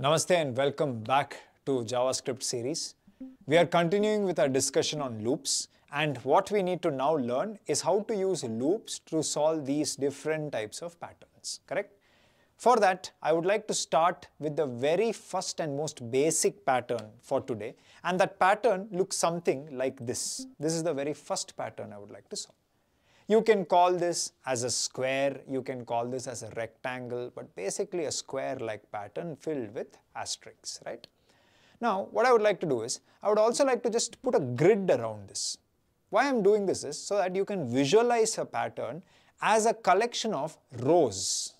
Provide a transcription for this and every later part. Namaste and welcome back to JavaScript series. We are continuing with our discussion on loops, and what we need to now learn is how to use loops to solve these different types of patterns, correct? For that, I would like to start with the very first and most basic pattern for today, and that pattern looks something like this. This is the very first pattern I would like to solve. You can call this as a square, you can call this as a rectangle, but basically a square-like pattern filled with asterisks, right? Now, what I would like to do is, I would also like to just put a grid around this. Why I'm doing this is so that you can visualize a pattern as a collection of rows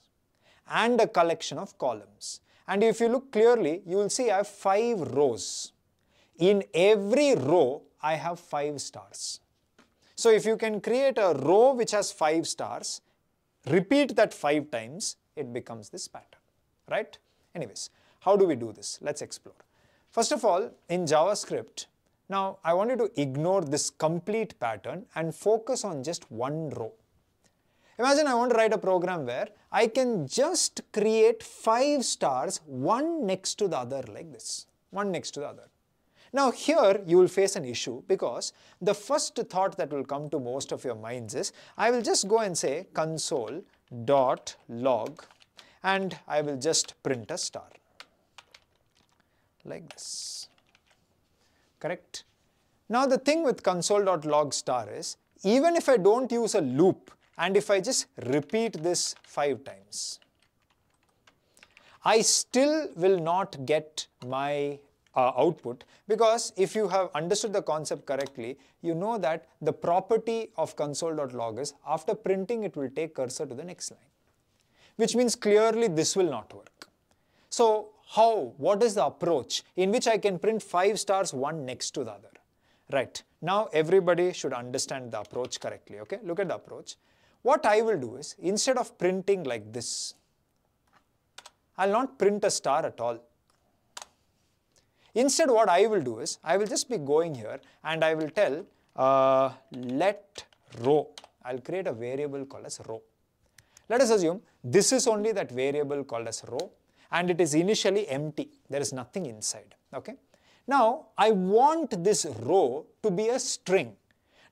and a collection of columns. And if you look clearly, you will see I have 5 rows. In every row, I have 5 stars. So if you can create a row which has 5 stars, repeat that 5 times, it becomes this pattern, right? Anyways, how do we do this? Let's explore. First of all, in JavaScript, now I want you to ignore this complete pattern and focus on just one row. Imagine I want to write a program where I can just create 5 stars, one next to the other like this, one next to the other. Now here you will face an issue because the first thought that will come to most of your minds is, I will just go and say console.log and I will just print a star like this, correct? Now the thing with console.log star is, even if I don't use a loop and if I just repeat this 5 times, I still will not get my output, because if you have understood the concept correctly, you know that the property of console.log is after printing it will take cursor to the next line, which means clearly this will not work. So how, what is the approach in which I can print 5 stars one next to the other? Right, now everybody should understand the approach correctly, okay? Look at the approach. What I will do is, instead of printing like this, I'll not print a star at all. Instead, what I will do is, I will just be going here and I will tell let row. I'll create a variable called as row. Let us assume this is only that variable called as row and it is initially empty. There is nothing inside, okay? Now, I want this row to be a string.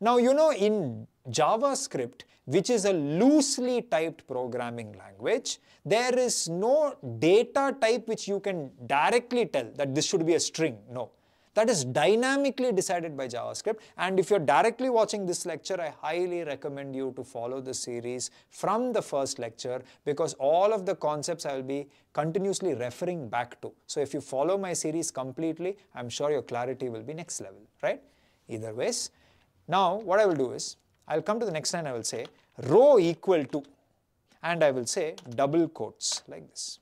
Now, you know in JavaScript, which is a loosely typed programming language, there is no data type which you can directly tell that this should be a string. No, that is dynamically decided by JavaScript. And if you're directly watching this lecture, I highly recommend you to follow the series from the first lecture, because all of the concepts I will be continuously referring back to. So if you follow my series completely, I'm sure your clarity will be next level, right? Either ways. Now, what I will do is, I'll come to the next line, I will say row equal to, and I will say double quotes like this.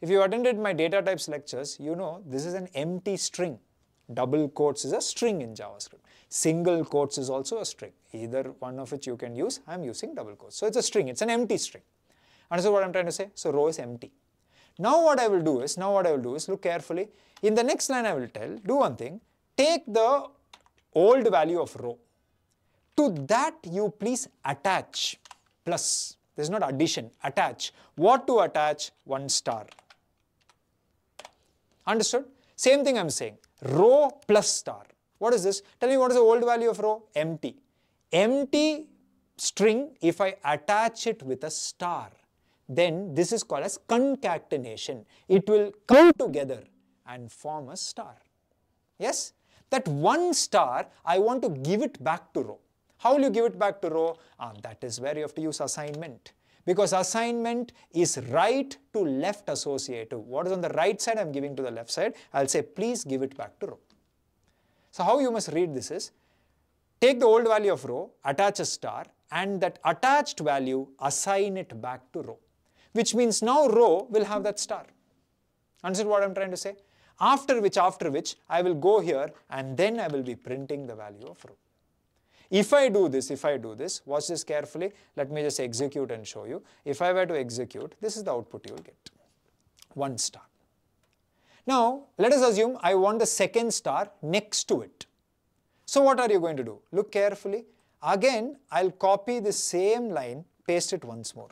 If you attended my data types lectures, you know this is an empty string. Double quotes is a string in JavaScript. Single quotes is also a string. Either one of which you can use. I'm using double quotes. So it's a string, it's an empty string. Understand what I'm trying to say? So row is empty. Now what I will do is, look carefully. In the next line I will tell, do one thing, take the old value of row. To that you please attach plus, this is not addition, attach. What to attach? One star. Understood? Same thing I'm saying, row plus star. What is this? Tell me what is the old value of row? Empty. Empty string, if I attach it with a star, then this is called as concatenation. It will come together and form a star. Yes? That one star, I want to give it back to row. How will you give it back to row? That is where you have to use assignment, because assignment is right to left associative. What is on the right side, I'm giving to the left side. I'll say, please give it back to row. So how you must read this is, take the old value of row, attach a star, and that attached value, assign it back to row, which means now row will have that star. Understand what I'm trying to say? After which, I will go here and then I will be printing the value of row. If I do this, watch this carefully. Let me just execute and show you. If I were to execute, this is the output you will get. One star. Now, let us assume I want the second star next to it. So what are you going to do? Look carefully. Again, I'll copy the same line, paste it once more.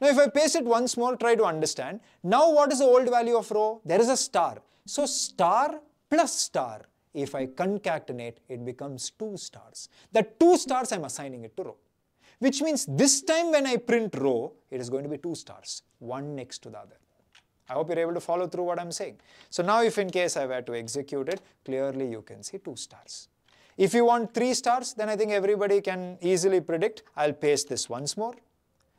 Now if I paste it once more, try to understand. Now what is the old value of row? There is a star. So star plus star. If I concatenate, it becomes 2 stars. The 2 stars I'm assigning it to row. Which means this time when I print row, it is going to be 2 stars, one next to the other. I hope you're able to follow through what I'm saying. So now if in case I were to execute it, clearly you can see 2 stars. If you want 3 stars, then I think everybody can easily predict. I'll paste this once more,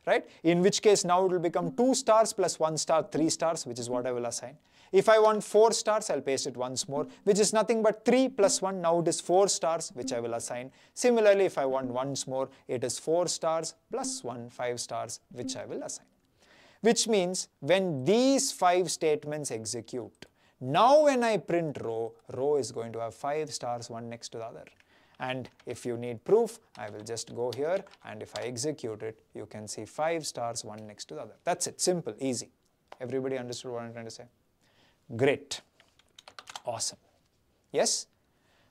right? In which case now it will become 2 stars plus 1 star, 3 stars, which is what I will assign. If I want 4 stars, I'll paste it once more, which is nothing but 3 plus 1. Now it is 4 stars, which I will assign. Similarly, if I want once more, it is 4 stars plus 1, 5 stars, which I will assign. Which means when these 5 statements execute, now when I print row, row is going to have 5 stars, one next to the other. And if you need proof, I will just go here, and if I execute it, you can see 5 stars, one next to the other. That's it. Simple, easy. Everybody understood what I'm trying to say? Great. Awesome. Yes?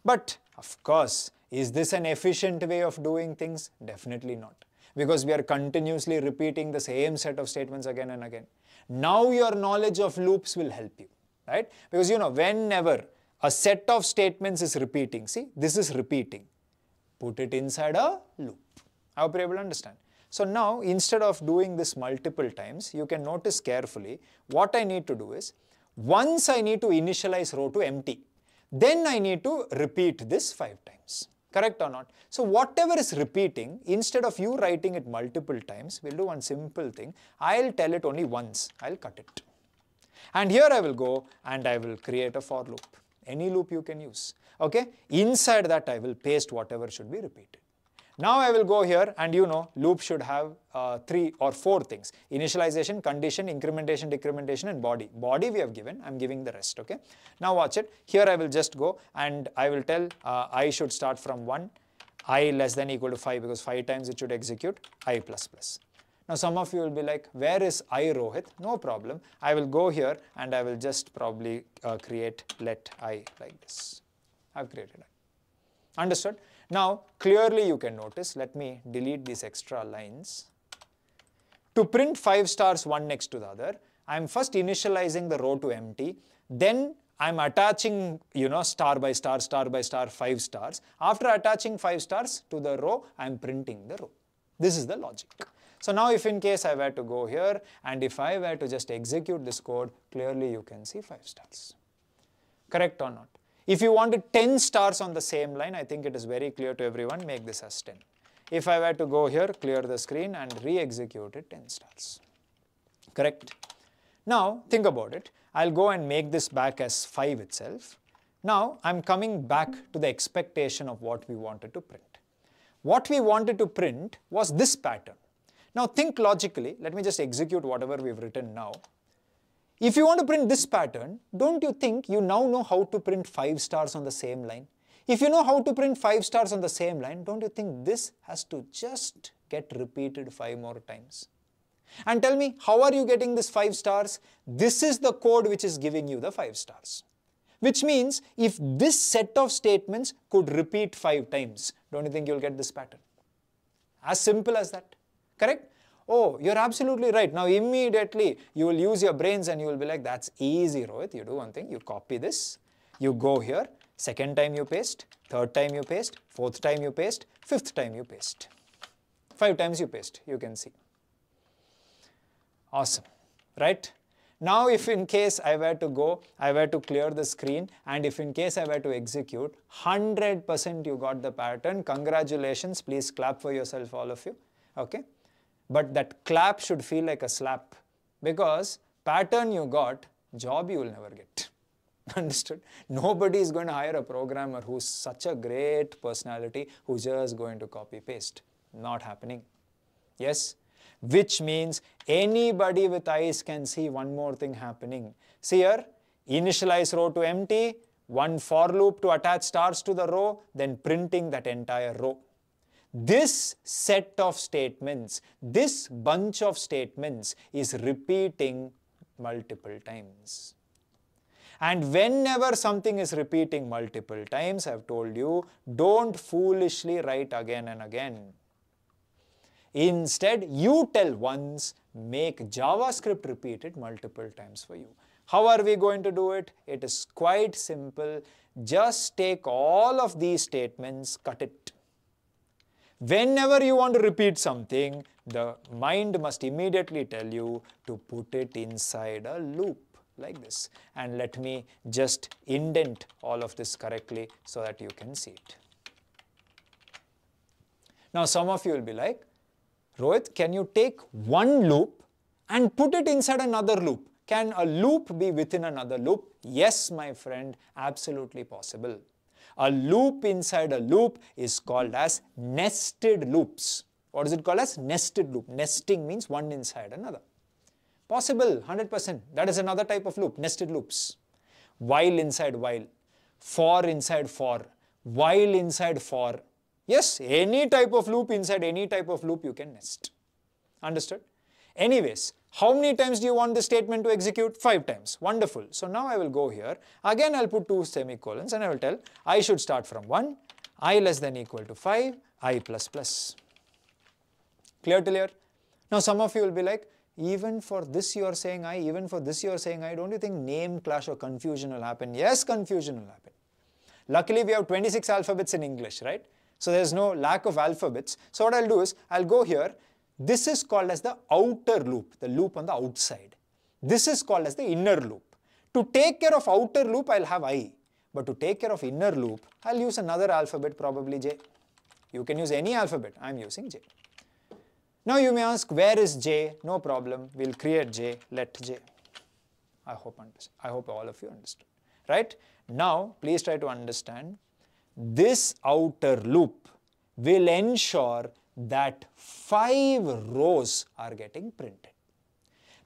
But of course, is this an efficient way of doing things? Definitely not. Because we are continuously repeating the same set of statements again and again. Now your knowledge of loops will help you, right? Because you know, whenever a set of statements is repeating, see, this is repeating. Put it inside a loop. I hope you're able to understand. So now, instead of doing this multiple times, you can notice carefully, what I need to do is, once I need to initialize row to empty, then I need to repeat this 5 times. Correct or not? So whatever is repeating, instead of you writing it multiple times, we'll do one simple thing. I'll tell it only once. I'll cut it. And here I will go and I will create a for loop. Any loop you can use. Okay? Inside that I will paste whatever should be repeated. Now I will go here and you know loop should have 3 or 4 things. Initialization, condition, incrementation, decrementation and body. Body we have given, I am giving the rest, okay. Now watch it, here I will just go and I will tell I should start from 1, I less than equal to 5 because 5 times it should execute, I plus plus. Now some of you will be like, where is I Rohit? No problem, I will go here and I will just probably create let I like this. I have created I. Understood? Now, clearly you can notice, let me delete these extra lines. To print 5 stars one next to the other, I am first initializing the row to empty, then I am attaching, you know, star by star, 5 stars. After attaching 5 stars to the row, I am printing the row. This is the logic. So now if in case I were to go here and if I were to just execute this code, clearly you can see 5 stars. Correct or not? If you wanted 10 stars on the same line, I think it is very clear to everyone, make this as 10. If I were to go here, clear the screen and re-execute it, 10 stars. Correct? Now, think about it. I'll go and make this back as 5 itself. Now, I'm coming back to the expectation of what we wanted to print. What we wanted to print was this pattern. Now, think logically. Let me just execute whatever we've written now. If you want to print this pattern, don't you think you now know how to print 5 stars on the same line? If you know how to print 5 stars on the same line, don't you think this has to just get repeated 5 more times? And tell me, how are you getting this 5 stars? This is the code which is giving you the 5 stars. Which means, if this set of statements could repeat 5 times, don't you think you'll get this pattern? As simple as that, correct? Oh, you're absolutely right. Now immediately you will use your brains and you will be like, that's easy, Rohit. You do one thing, you copy this, you go here, 2nd time you paste, 3rd time you paste, 4th time you paste, 5th time you paste. 5 times you paste, you can see. Awesome, right? Now if in case I were to go, I were to clear the screen and if in case I were to execute, 100% you got the pattern. Congratulations, please clap for yourself, all of you, okay? But that clap should feel like a slap because pattern you got, job you will never get. Understood? Nobody is going to hire a programmer who's such a great personality who's just going to copy paste. Not happening. Yes? Which means anybody with eyes can see one more thing happening. See here, initialize row to empty, one for loop to attach stars to the row, then printing that entire row. This set of statements, this bunch of statements is repeating multiple times. And whenever something is repeating multiple times, I've told you, don't foolishly write again and again. Instead, you tell once, make JavaScript repeat it multiple times for you. How are we going to do it? It is quite simple. Just take all of these statements, cut it. Whenever you want to repeat something, the mind must immediately tell you to put it inside a loop like this. And let me just indent all of this correctly so that you can see it. Now, some of you will be like, Rohit, can you take one loop and put it inside another loop? Can a loop be within another loop? Yes, my friend, absolutely possible. A loop inside a loop is called as nested loops. What is it called as? Nested loop. Nesting means one inside another. Possible, 100%. That is another type of loop, nested loops. While inside while, for inside for, while inside for. Yes, any type of loop inside any type of loop you can nest. Understood? Anyways, how many times do you want this statement to execute? 5 times. Wonderful. So now I will go here. Again, I'll put 2 semicolons and I will tell I should start from 1, I less than equal to 5, I plus plus. Clear till here? Now some of you will be like, even for this you are saying I, even for this you are saying I. Don't you think name clash or confusion will happen? Yes, confusion will happen. Luckily, we have 26 alphabets in English, right? So there's no lack of alphabets. So what I'll do is, I'll go here. This is called as the outer loop, the loop on the outside. This is called as the inner loop. To take care of outer loop, I'll have I. But to take care of inner loop, I'll use another alphabet, probably J. You can use any alphabet. I'm using J. Now you may ask, where is J? No problem. We'll create J, let J. I hope all of you understood. Right? Now, please try to understand. This outer loop will ensure that 5 rows are getting printed.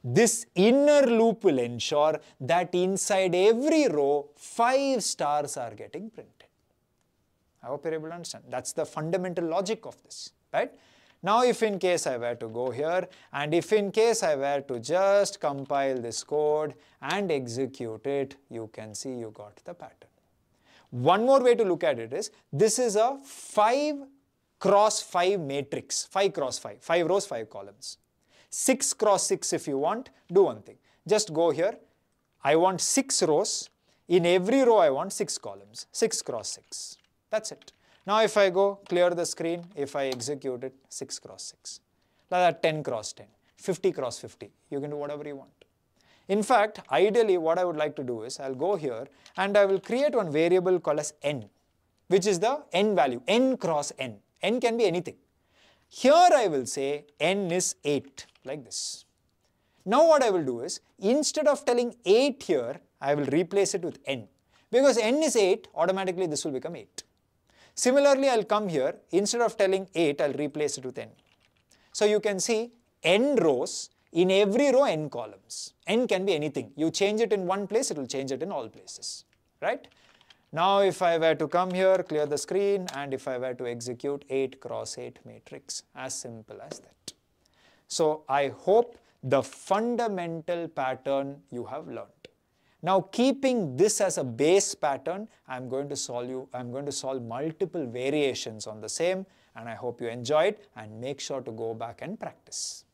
This inner loop will ensure that inside every row, 5 stars are getting printed. I hope you're able to understand. That's the fundamental logic of this, right? Now, if in case I were to go here, and if in case I were to just compile this code and execute it, you can see you got the pattern. One more way to look at it is, this is a 5 cross 5 matrix, 5 cross 5, 5 rows, 5 columns. 6 cross 6 if you want, do one thing. Just go here, I want 6 rows, in every row I want 6 columns, 6 cross 6, that's it. Now if I go clear the screen, if I execute it, 6 cross 6, like that 10 cross 10, 50 cross 50, you can do whatever you want. In fact, ideally what I would like to do is, I'll go here and I will create one variable called as n, which is the n value, n cross n. N can be anything. Here I will say n is 8, like this. Now what I will do is, instead of telling 8 here, I will replace it with n. Because n is 8, automatically this will become 8. Similarly, I'll come here, instead of telling 8, I'll replace it with n. So you can see n rows, in every row n columns. N can be anything. You change it in one place, it will change it in all places, right? Now, if I were to come here, clear the screen, and if I were to execute 8 cross 8 matrix, as simple as that. So, I hope the fundamental pattern you have learned. Now, keeping this as a base pattern, I'm going to solve multiple variations on the same, and I hope you enjoyed, and make sure to go back and practice.